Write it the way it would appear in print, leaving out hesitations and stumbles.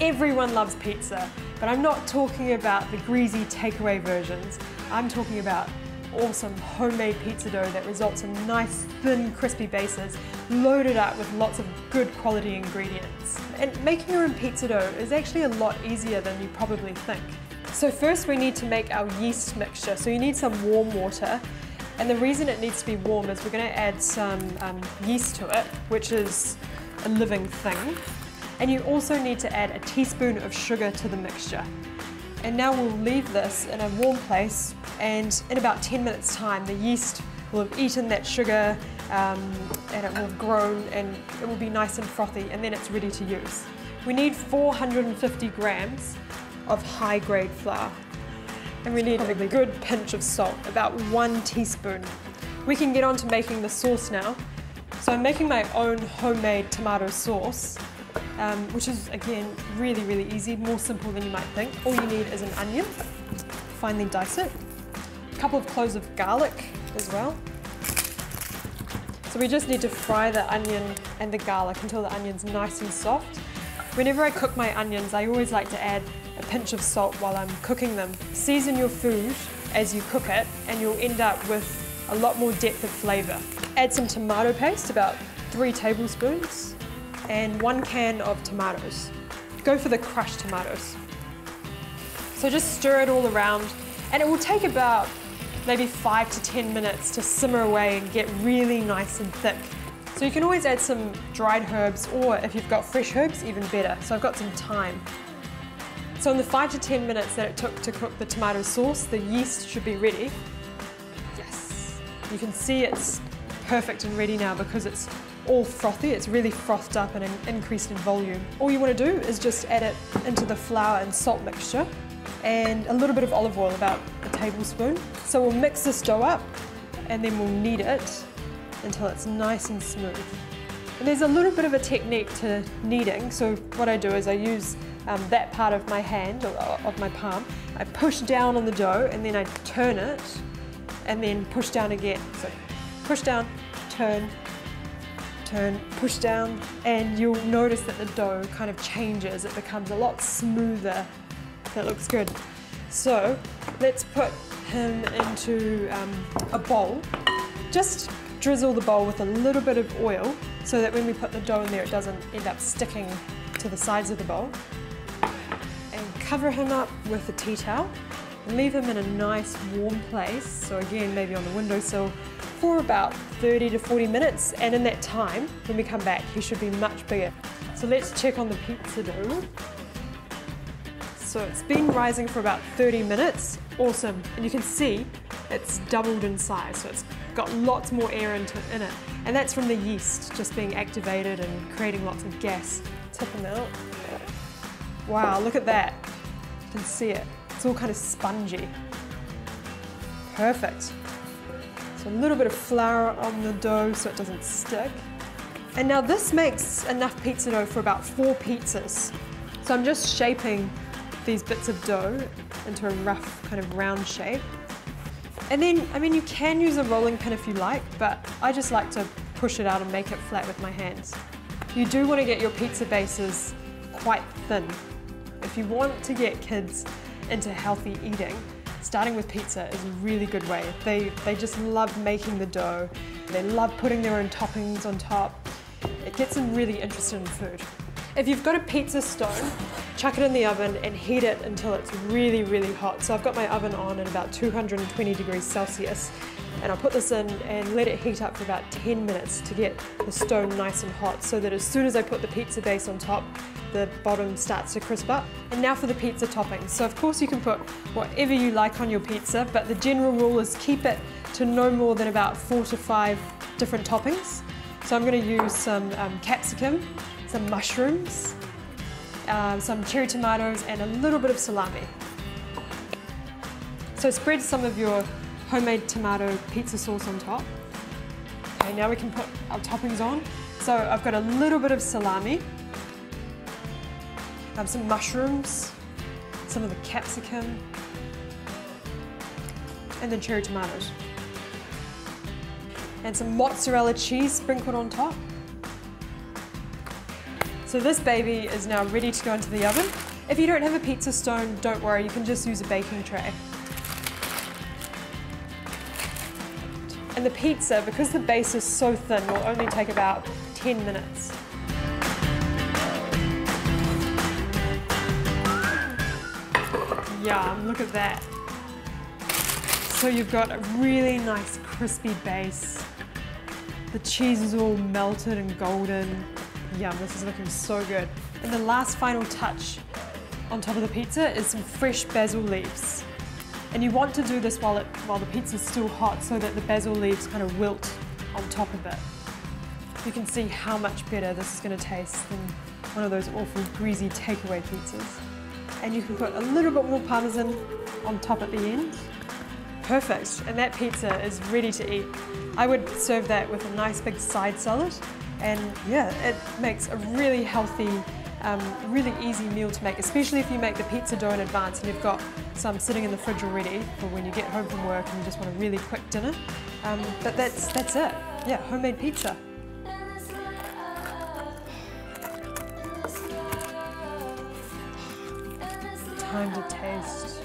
Everyone loves pizza, but I'm not talking about the greasy takeaway versions. I'm talking about awesome homemade pizza dough that results in nice, thin, crispy bases loaded up with lots of good quality ingredients. And making your own pizza dough is actually a lot easier than you probably think. So first we need to make our yeast mixture. So you need some warm water, and the reason it needs to be warm is we're going to add some yeast to it, which is a living thing. And you also need to add a teaspoon of sugar to the mixture. And now we'll leave this in a warm place, and in about 10 minutes time the yeast will have eaten that sugar and it will have grown and it will be nice and frothy, and then it's ready to use. We need 450 grams of high grade flour, and we need a good pinch of salt, about 1 teaspoon. We can get on to making the sauce now. So I'm making my own homemade tomato sauce, which is, again, really, really easy, more simple than you might think. All you need is an onion, finely dice it, a couple of cloves of garlic as well. So we just need to fry the onion and the garlic until the onion's nice and soft. Whenever I cook my onions, I always like to add a pinch of salt while I'm cooking them. Season your food as you cook it, and you'll end up with a lot more depth of flavour. Add some tomato paste, about 3 tablespoons. And 1 can of tomatoes. Go for the crushed tomatoes. So just stir it all around, and it will take about maybe 5 to 10 minutes to simmer away and get really nice and thick. So you can always add some dried herbs, or if you've got fresh herbs, even better. So I've got some thyme. So in the 5 to 10 minutes that it took to cook the tomato sauce, the yeast should be ready. Yes, you can see it's perfect and ready now because it's all frothy, it's really frothed up and increased in volume. All you want to do is just add it into the flour and salt mixture and a little bit of olive oil, about 1 tablespoon. So we'll mix this dough up and then we'll knead it until it's nice and smooth. And there's a little bit of a technique to kneading, so what I do is I use that part of my hand, or of my palm. I push down on the dough and then I turn it and then push down again. So push down, turn, turn, push down, and you'll notice that the dough kind of changes. It becomes a lot smoother. That looks good. So let's put him into a bowl. Just drizzle the bowl with a little bit of oil so that when we put the dough in there it doesn't end up sticking to the sides of the bowl. And cover him up with a tea towel. Leave him in a nice warm place, so again maybe on the windowsill, for about 30 to 40 minutes, and in that time, when we come back, he should be much bigger. So let's check on the pizza dough. So it's been rising for about 30 minutes, awesome. And you can see it's doubled in size, so it's got lots more air in it. And that's from the yeast just being activated and creating lots of gas. Tip them out. Wow, look at that. You can see it. It's all kind of spongy. Perfect. A little bit of flour on the dough so it doesn't stick. And now this makes enough pizza dough for about 4 pizzas. So I'm just shaping these bits of dough into a rough kind of round shape. And then, I mean, you can use a rolling pin if you like, but I just like to push it out and make it flat with my hands. You do want to get your pizza bases quite thin. If you want to get kids into healthy eating, starting with pizza is a really good way. They just love making the dough. They love putting their own toppings on top. It gets them really interested in food. If you've got a pizza stone, chuck it in the oven and heat it until it's really, really hot. So I've got my oven on at about 220 degrees Celsius, and I'll put this in and let it heat up for about 10 minutes to get the stone nice and hot, so that as soon as I put the pizza base on top, the bottom starts to crisp up. And now for the pizza toppings. So of course you can put whatever you like on your pizza, but the general rule is keep it to no more than about 4 to 5 different toppings. So I'm going to use some capsicum, some mushrooms, some cherry tomatoes, and a little bit of salami. So spread some of your homemade tomato pizza sauce on top. Okay, now we can put our toppings on. So I've got a little bit of salami, some mushrooms, some of the capsicum, and then cherry tomatoes. And some mozzarella cheese sprinkled on top. So So this baby is now ready to go into the oven. If you don't have a pizza stone, don't worry, you can just use a baking tray. And the pizza, because the base is so thin, will only take about 10 minutes. Yum, look at that. So you've got a really nice crispy base. The cheese is all melted and golden. Yum, this is looking so good. And the last final touch on top of the pizza is some fresh basil leaves. And you want to do this while the pizza's still hot so that the basil leaves kind of wilt on top of it. You can see how much better this is going to taste than one of those awful greasy takeaway pizzas. And you can put a little bit more parmesan on top at the end. Perfect, and that pizza is ready to eat. I would serve that with a nice big side salad, and yeah, it makes a really healthy, really easy meal to make, especially if you make the pizza dough in advance and you've got some sitting in the fridge already for when you get home from work and you just want a really quick dinner. But that's it, yeah, homemade pizza. Time to taste.